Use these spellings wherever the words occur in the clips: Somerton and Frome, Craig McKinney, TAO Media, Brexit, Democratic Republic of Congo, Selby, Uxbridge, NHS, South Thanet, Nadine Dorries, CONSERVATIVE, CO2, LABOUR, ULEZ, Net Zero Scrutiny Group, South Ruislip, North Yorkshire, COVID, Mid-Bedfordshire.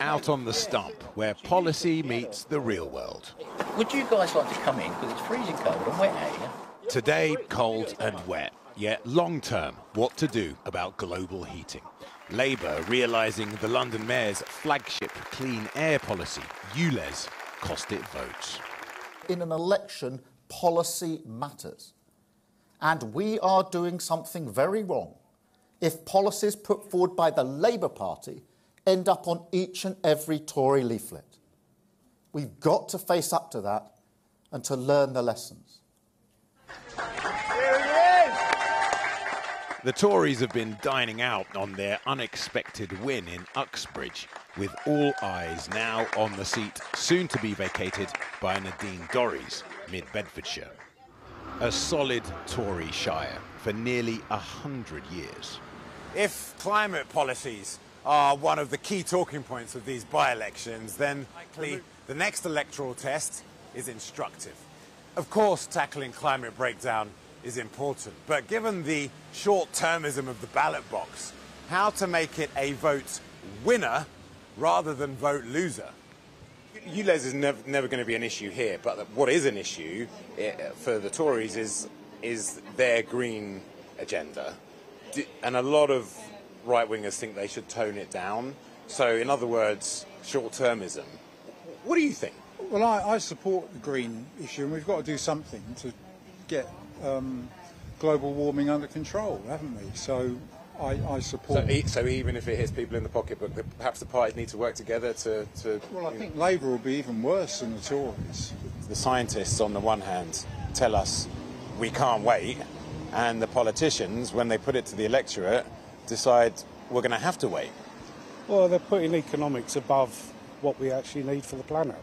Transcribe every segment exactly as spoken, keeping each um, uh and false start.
Out on the stump, where policy meets the real world. Would you guys like to come in? Because it's freezing cold and wet out here. Today, cold and wet. Yet long-term, what to do about global heating. Labour realising the London Mayor's flagship clean air policy, ULEZ, cost it votes. In an election, policy matters. And we are doing something very wrong if policies put forward by the Labour Party end up on each and every Tory leaflet. We've got to face up to that and to learn the lessons. The Tories have been dining out on their unexpected win in Uxbridge, with all eyes now on the seat soon to be vacated by Nadine Dorries, Mid-Bedfordshire. A solid Tory shire for nearly a hundred years. If climate policies are one of the key talking points of these by-elections, then likely the next electoral test is instructive. Of course, tackling climate breakdown is important, but given the short-termism of the ballot box, how to make it a vote winner rather than vote loser? ULEZ is nev never going to be an issue here, but what is an issue for the Tories is, is their green agenda. And a lot of right-wingers think they should tone it down. So, in other words, short-termism. What do you think? Well, I, I support the green issue, and we've got to do something to get Um, global warming under control, haven't we? So I, I support. So, so even if it hits people in the pocketbook, perhaps the parties need to work together to. to well, I think Labour will be even worse than the Tories. The scientists, on the one hand, tell us we can't wait, and the politicians, when they put it to the electorate, decide we're going to have to wait. Well, they're putting economics above what we actually need for the planet.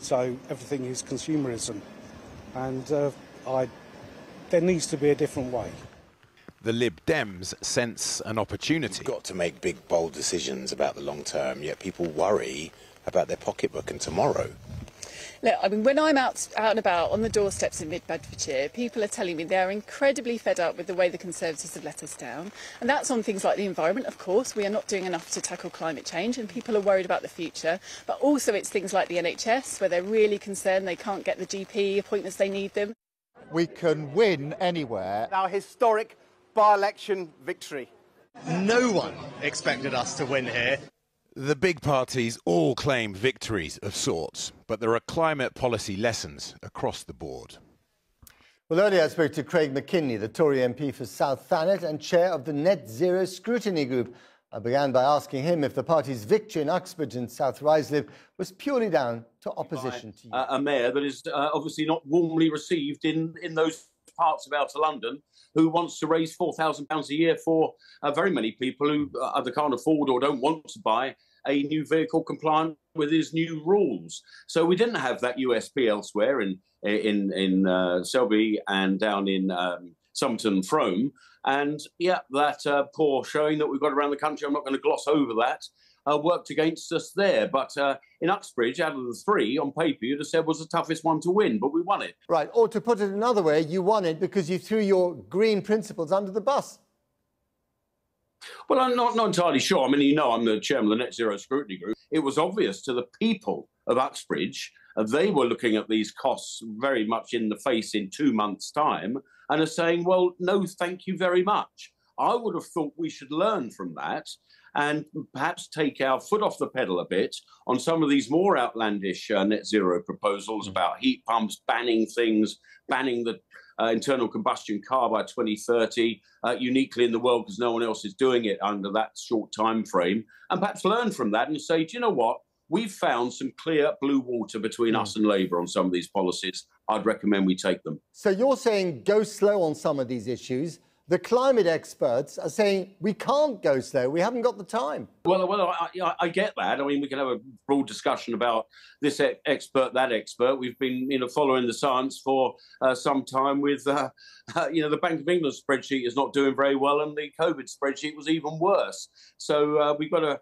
So everything is consumerism, and uh, I. There needs to be a different way. The Lib Dems sense an opportunity. You've got to make big, bold decisions about the long term, yet people worry about their pocketbook and tomorrow. Look, I mean, when I'm out, out and about on the doorsteps in Mid-Bedfordshire, people are telling me they're incredibly fed up with the way the Conservatives have let us down. And that's on things like the environment, of course. We are not doing enough to tackle climate change, and people are worried about the future. But also it's things like the N H S, where they're really concerned they can't get the G P appointments they need them. We can win anywhere. Our historic by-election victory. No one expected us to win here. The big parties all claim victories of sorts, but there are climate policy lessons across the board. Well, earlier I spoke to Craig McKinney, the Tory M P for South Thanet and chair of the Net Zero Scrutiny Group. I began by asking him if the party's victory in Uxbridge and South Ruislip was purely down to opposition to you. Uh, a mayor that is uh, obviously not warmly received in, in those parts of outer London, who wants to raise four thousand pounds a year for uh, very many people who either can't afford or don't want to buy a new vehicle compliant with his new rules. So we didn't have that U S P elsewhere in, in, in uh, Selby and down in Um, Somerton and Frome, and yeah, that uh, poor showing that we've got around the country, I'm not going to gloss over that, uh, worked against us there. But uh, in Uxbridge, out of the three, on paper, you'd have said was the toughest one to win, but we won it. Right, or to put it another way, you won it because you threw your green principles under the bus. Well, I'm not, not entirely sure. I mean, you know, I'm the chairman of the Net Zero Scrutiny Group. It was obvious to the people of Uxbridge, uh, they were looking at these costs very much in the face in two months' time, and are saying, well, no, thank you very much. I would have thought we should learn from that and perhaps take our foot off the pedal a bit on some of these more outlandish uh, net zero proposals about heat pumps, banning things, banning the uh, internal combustion car by twenty thirty, uh, uniquely in the world because no one else is doing it under that short time frame, and perhaps learn from that and say, do you know what? We've found some clear blue water between us and Labour on some of these policies. I'd recommend we take them. So you're saying go slow on some of these issues. The climate experts are saying we can't go slow. We haven't got the time. Well, well, I, I, I get that. I mean, we can have a broad discussion about this e expert, that expert. We've been, you know, following the science for uh, some time. With, uh, uh, you know, the Bank of England spreadsheet is not doing very well, and the COVID spreadsheet was even worse. So uh, we've got a.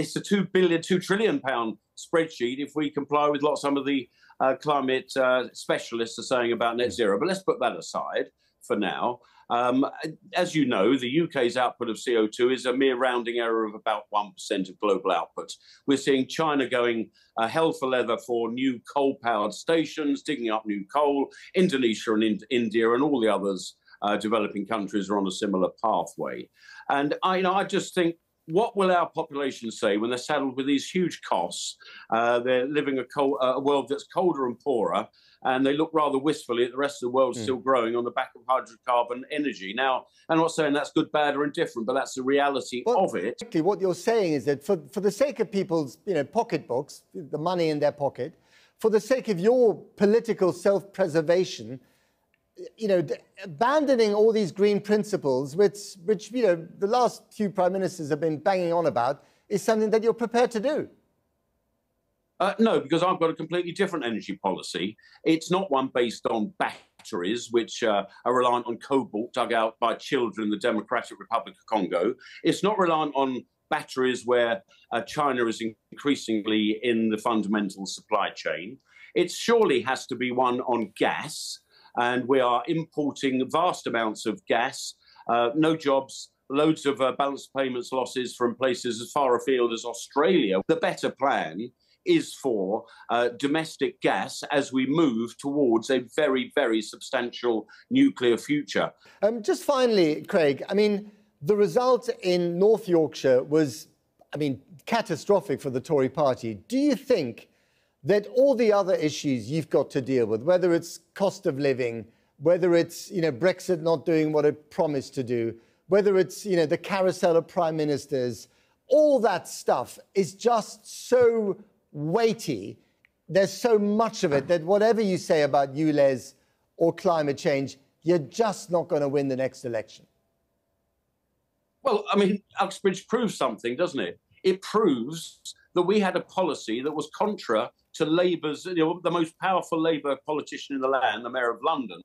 It's a two billion, two trillion pound spreadsheet if we comply with lots some of the uh, climate uh, specialists are saying about net zero. But let's put that aside. for now. Um, as you know, the U K's output of C O two is a mere rounding error of about one percent of global output. We're seeing China going uh, hell for leather for new coal-powered stations, digging up new coal. Indonesia and in India and all the others uh, developing countries are on a similar pathway. And I, you know, I just think, what will our population say when they're saddled with these huge costs? Uh, they're living a, cold, uh, a world that's colder and poorer, and they look rather wistfully at the rest of the world mm. still growing on the back of hydrocarbon energy. Now, I'm not saying that's good, bad, or indifferent, but that's the reality well, of it. Exactly. What you're saying is that for, for the sake of people's you know, pocketbooks, the money in their pocket, for the sake of your political self-preservation, you know, abandoning all these green principles, which, which, you know, the last few prime ministers have been banging on about, is something that you're prepared to do. Uh, no, because I've got a completely different energy policy. It's not one based on batteries, which uh, are reliant on cobalt dug out by children in the Democratic Republic of Congo. It's not reliant on batteries where uh, China is increasingly in the fundamental supply chain. It surely has to be one on gas. And we are importing vast amounts of gas, uh, no jobs, loads of uh, balance payments losses from places as far afield as Australia. The better plan is for uh, domestic gas as we move towards a very, very substantial nuclear future. Um, just finally, Craig, I mean, the result in North Yorkshire was, I mean, catastrophic for the Tory party. Do you think that all the other issues you've got to deal with, whether it's cost of living, whether it's, you know, Brexit not doing what it promised to do, whether it's, you know, the carousel of prime ministers, all that stuff is just so weighty, there's so much of it, that whatever you say about ULEZ or climate change, you're just not going to win the next election? Well, I mean, Uxbridge proves something, doesn't it? It proves that we had a policy that was contra to Labour's, you know, the most powerful Labour politician in the land, the Mayor of London.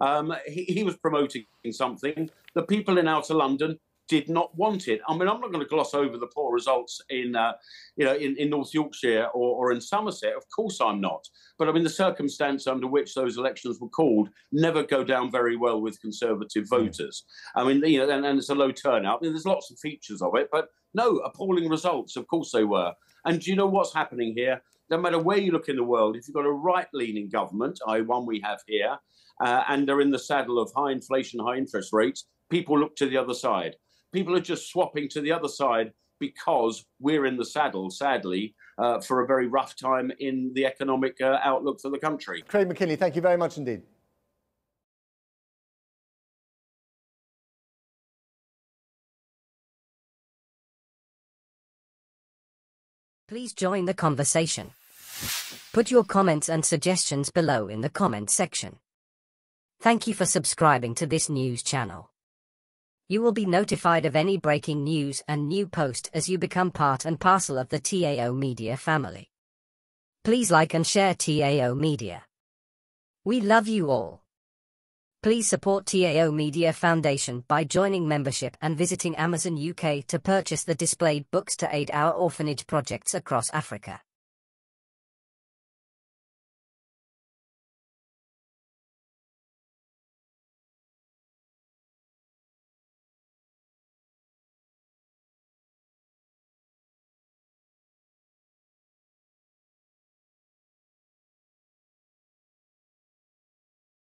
Um, he, he was promoting something. The people in outer London did not want it. I mean, I'm not going to gloss over the poor results in, uh, you know, in, in North Yorkshire or, or in Somerset. Of course I'm not. But I mean, the circumstance under which those elections were called never go down very well with Conservative voters. I mean, you know, and, and it's a low turnout. I mean, there's lots of features of it, but no, appalling results. Of course they were. And do you know what's happening here? No matter where you look in the world, if you've got a right-leaning government, that is one we have here, uh, and they're in the saddle of high inflation, high interest rates, people look to the other side. People are just swapping to the other side because we're in the saddle, sadly, uh, for a very rough time in the economic uh, outlook for the country. Craig McKinney, thank you very much indeed. Please join the conversation. Put your comments and suggestions below in the comment section. Thank you for subscribing to this news channel. You will be notified of any breaking news and new post as you become part and parcel of the T A O Media family. Please like and share T A O Media. We love you all. Please support T A O Media Foundation by joining membership and visiting Amazon U K to purchase the displayed books to aid our orphanage projects across Africa.